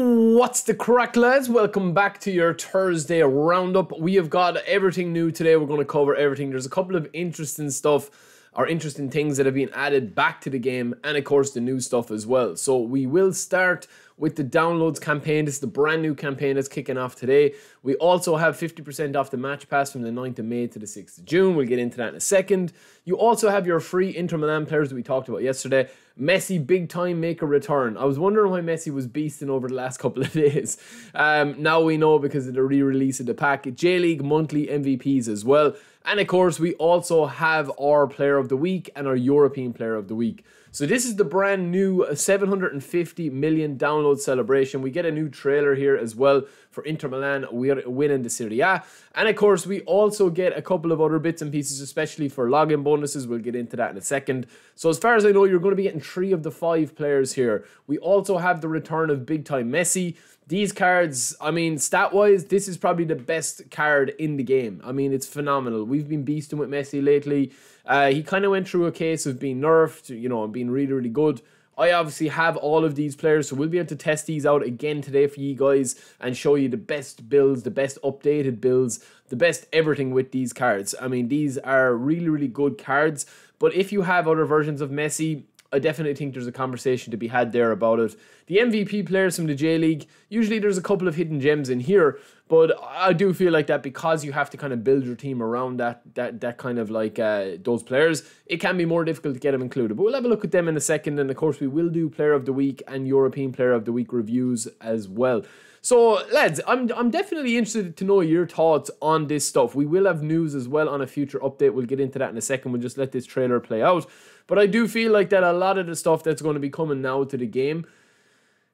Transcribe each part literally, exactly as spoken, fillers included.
What's the crack, lads? Welcome back to your Thursday roundup. We have got everything new today. We're going to cover everything. There's a couple of interesting stuff or interesting things that have been added back to the game, and of course the new stuff as well. So we will start with the downloads campaign. This is the brand new campaign that's kicking off today. We also have fifty percent off the match pass from the ninth of May to the sixth of June. We'll get into that in a second. You also have your free Inter Milan players that we talked about yesterday. Messi, big time, make a return. I was wondering why Messi was beasting over the last couple of days. Um, now we know because of the re-release of the pack. J-League monthly M V Ps as well. And of course, we also have our player of the week and our European player of the week. So this is the brand new seven hundred fifty million download celebration. We get a new trailer here as well for Inter Milan winning the Serie A. And of course, we also get a couple of other bits and pieces, especially for login bonuses. We'll get into that in a second. So as far as I know, you're going to be getting three of the five players here. We also have the return of big time Messi. These cards, I mean, stat-wise, this is probably the best card in the game. I mean, it's phenomenal. We've been beasting with Messi lately. Uh, he kind of went through a case of being nerfed, you know, and being really, really good. I obviously have all of these players, so we'll be able to test these out again today for you guys and show you the best builds, the best updated builds, the best everything with these cards. I mean, these are really, really good cards. But if you have other versions of Messi, I definitely think there's a conversation to be had there about it. The M V P players from the J-League, usually there's a couple of hidden gems in here, but I do feel like that because you have to kind of build your team around that that that kind of like uh, those players, it can be more difficult to get them included. But we'll have a look at them in a second, and of course we will do Player of the Week and European Player of the Week reviews as well. So, lads, I'm, I'm definitely interested to know your thoughts on this stuff. We will have news as well on a future update. We'll get into that in a second. We'll just let this trailer play out. But I do feel like that a lot of the stuff that's going to be coming now to the game,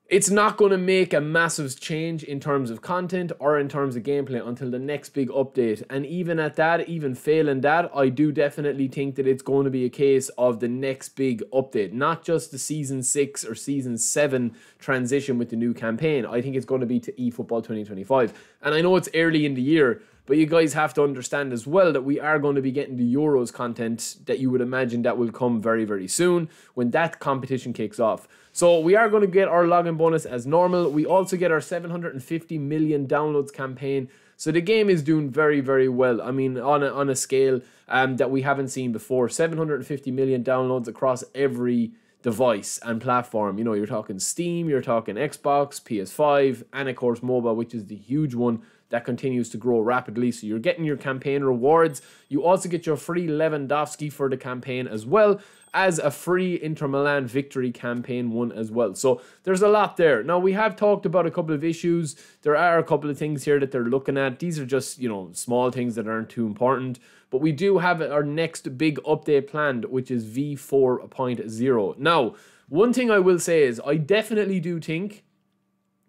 it's not going to make a massive change in terms of content or in terms of gameplay until the next big update. And even at that, even failing that, I do definitely think that it's going to be a case of the next big update. Not just the Season six or Season seven transition with the new campaign. I think it's going to be to eFootball twenty twenty-five. And I know it's early in the year, but you guys have to understand as well that we are going to be getting the Euros content that you would imagine that will come very, very soon when that competition kicks off. So we are going to get our login bonus as normal. We also get our seven hundred fifty million downloads campaign. So the game is doing very, very well. I mean, on a, on a scale um, that we haven't seen before. seven hundred fifty million downloads across every device and platform. You know, you're talking Steam, you're talking Xbox, P S five, and of course mobile, which is the huge one that continues to grow rapidly. So you're getting your campaign rewards. You also get your free Lewandowski for the campaign, as well as a free Inter Milan victory campaign one as well. So there's a lot there. Now, we have talked about a couple of issues. There are a couple of things here that they're looking at. These are just, you know, small things that aren't too important. But we do have our next big update planned, which is V four point oh. Now, one thing I will say is I definitely do think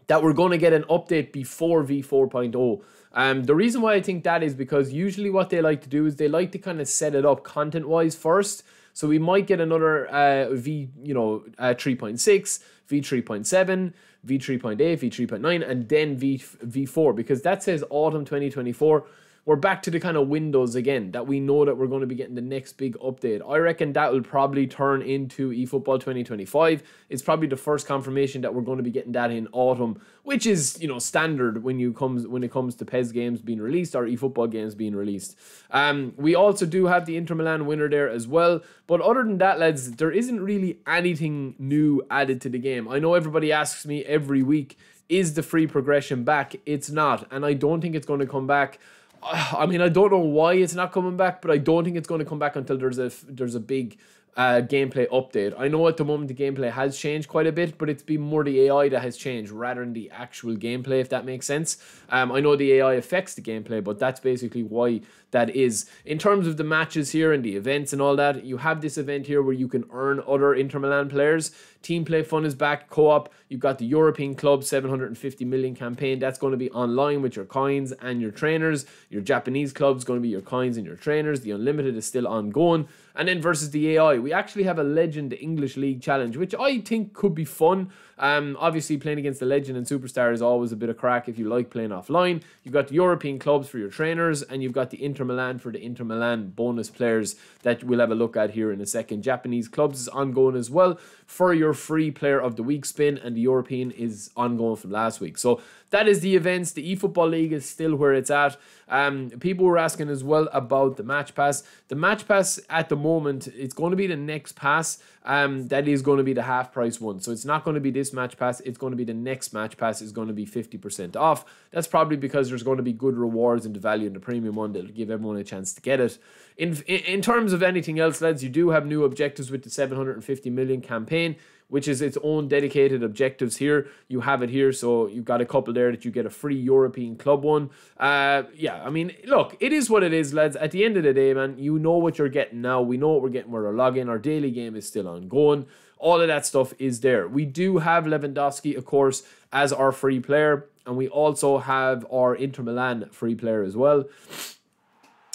that we're going to get an update before V four point oh. Um, the reason why I think that is because usually what they like to do is they like to kind of set it up content-wise first. So we might get another uh, V, you know, uh, three point six, V three point seven, V three point eight, V three point nine, and then V four, because that says autumn twenty twenty-four. We're back to the kind of windows again that we know that we're going to be getting the next big update. I reckon that will probably turn into eFootball twenty twenty-five. It's probably the first confirmation that we're going to be getting that in autumn, which is, you know, standard when you comes when it comes to P E S games being released or eFootball games being released. Um, we also do have the Inter Milan winner there as well. But other than that, lads, there isn't really anything new added to the game. I know everybody asks me every week, is the free progression back? It's not, and I don't think it's going to come back. I mean, I don't know why it's not coming back, but I don't think it's going to come back until there's a there's a big uh, gameplay update. I know at the moment the gameplay has changed quite a bit, but it's been more the A I that has changed rather than the actual gameplay, if that makes sense. Um, I know the A I affects the gameplay, but that's basically why that is. In terms of the matches here and the events and all that, you have this event here where you can earn other Inter Milan players. Team play fun is back, co-op. You've got the European Club seven hundred fifty million campaign. That's going to be online with your coins and your trainers. Your Japanese club's going to be your coins and your trainers. The Unlimited is still ongoing. And then versus the A I, we actually have a Legend English League Challenge, which I think could be fun. Um, obviously, playing against the legend and superstar is always a bit of crack if you like playing offline. You've got the European clubs for your trainers, and you've got the Inter Milan for the Inter Milan bonus players that we'll have a look at here in a second. Japanese clubs is ongoing as well for your free player of the week spin, and the European is ongoing from last week. So that is the events. The eFootball League is still where it's at. Um, people were asking as well about the match pass. The match pass at the moment, it's going to be the next pass. Um, that is going to be the half price one. So it's not going to be this match pass. It's going to be the next match pass is going to be fifty percent off. That's probably because there's going to be good rewards and the value in the premium one that'll give everyone a chance to get it. In, in, in terms of anything else, lads, you do have new objectives with the seven hundred fifty million campaign, which is its own dedicated objectives here. You have it here, so you've got a couple there that you get a free European club one. Uh, yeah, I mean, look, it is what it is, lads. At the end of the day, man, you know what you're getting now. We know what we're getting where we're logging. Our daily game is still ongoing. All of that stuff is there. We do have Lewandowski, of course, as our free player, and we also have our Inter Milan free player as well.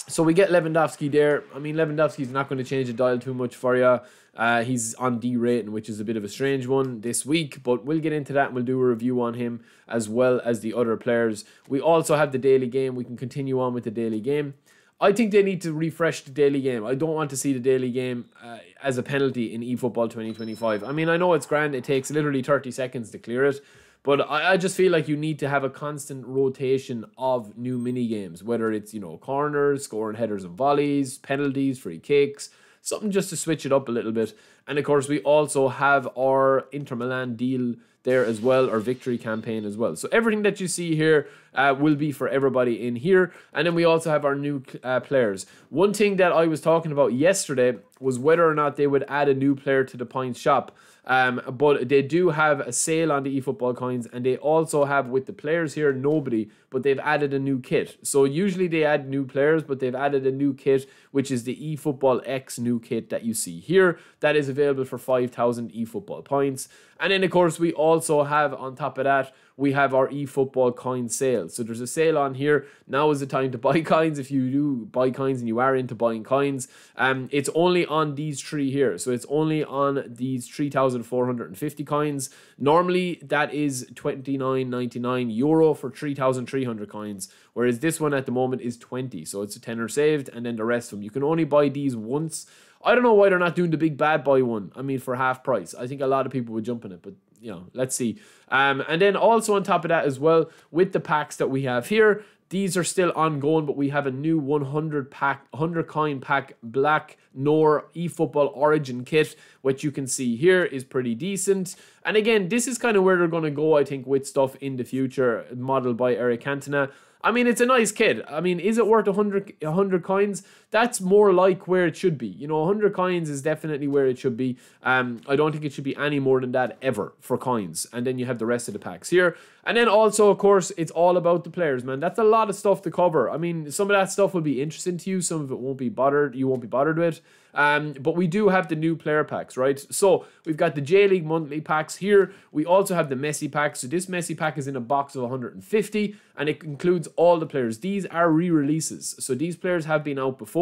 So we get Lewandowski there. I mean, Lewandowski's not going to change the dial too much for you. Uh, he's on D rating, which is a bit of a strange one this week, but we'll get into that and we'll do a review on him as well as the other players. We also have the daily game. We can continue on with the daily game. I think they need to refresh the daily game. I don't want to see the daily game uh, as a penalty in eFootball twenty twenty-five. I mean, I know it's grand. It takes literally thirty seconds to clear it. But I, I just feel like you need to have a constant rotation of new mini-games, whether it's, you know, corners, scoring headers and volleys, penalties, free kicks, something just to switch it up a little bit. And, of course, we also have our Inter Milan deal there as well, our victory campaign as well. So everything that you see here uh, will be for everybody in here. And then we also have our new uh, players. One thing that I was talking about yesterday was whether or not they would add a new player to the points shop. Um, but they do have a sale on the eFootball coins, and they also have with the players here, nobody, but they've added a new kit. So usually they add new players, but they've added a new kit, which is the eFootball X new kit that you see here. That is available for five thousand eFootball points. And then, of course, we also have, on top of that, we have our eFootball coin sale. So there's a sale on here. Now is the time to buy coins if you do buy coins and you are into buying coins. Um, it's only on these three here. So it's only on these three thousand four hundred fifty coins. Normally, that is twenty-nine ninety-nine euro for three thousand three hundred coins, whereas this one at the moment is twenty. So it's a tenner saved, and then the rest of them. You can only buy these once. I don't know why they're not doing the big bad boy one. I mean, for half price. I think a lot of people would jump on it, but, you know, let's see. Um, and then also on top of that as well, with the packs that we have here, these are still ongoing, but we have a new one hundred pack, one hundred coin pack Black Noir eFootball Origin kit, which you can see here is pretty decent. And again, this is kind of where they're going to go, I think, with stuff in the future, modeled by Eric Cantona. I mean, it's a nice kit. I mean, is it worth one hundred coins? That's more like where it should be. You know, one hundred coins is definitely where it should be. Um, I don't think it should be any more than that ever for coins. And then you have the rest of the packs here. And then also, of course, it's all about the players, man. That's a lot of stuff to cover. I mean, some of that stuff will be interesting to you. Some of it won't be bothered. You won't be bothered with. Um, but we do have the new player packs, right? So we've got the J-League monthly packs here. We also have the Messi pack. So this Messi pack is in a box of one hundred fifty, and it includes all the players. These are re-releases. So these players have been out before.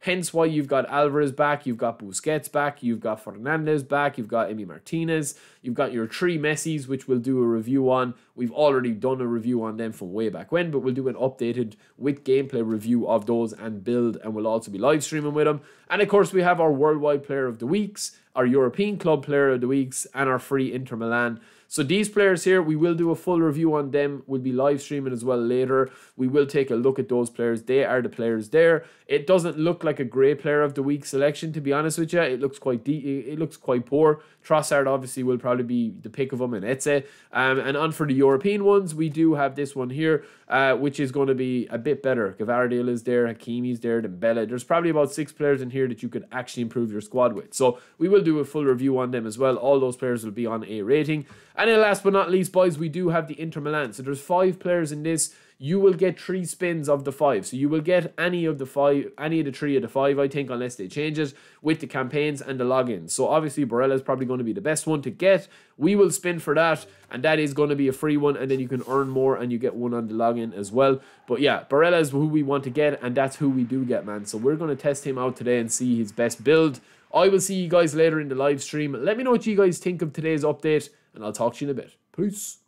Hence why you've got Alvarez back, you've got Busquets back, you've got Fernandez back, you've got Emi Martinez, you've got your three Messis, which we'll do a review on. We've already done a review on them from way back when, but we'll do an updated with gameplay review of those and build, and we'll also be live streaming with them. And of course, we have our Worldwide Player of the Weeks, our European Club Player of the Weeks, and our free Inter Milan. So these players here, we will do a full review on them. We'll be live streaming as well later. We will take a look at those players. They are the players there. It doesn't look like a great player of the week selection, to be honest with you. It looks quite de it looks quite poor. Trossard obviously will probably be the pick of them, and Etze. Um, and on for the European ones, we do have this one here, uh, which is going to be a bit better. Gavardale is there, Hakimi's there, then Bella. There's probably about six players in here that you could actually improve your squad with. So we will do a full review on them as well. All those players will be on A rating. And then last but not least, boys, we do have the Inter Milan. So there's five players in this. You will get three spins of the five. So you will get any of the five, any of the three of the five, I think, unless they change it, with the campaigns and the logins. So obviously, Barella is probably going to be the best one to get. We will spin for that, and that is going to be a free one, and then you can earn more, and you get one on the login as well. But yeah, Barella is who we want to get, and that's who we do get, man. So we're going to test him out today and see his best build. I will see you guys later in the live stream. Let me know what you guys think of today's update, and I'll talk to you in a bit. Peace.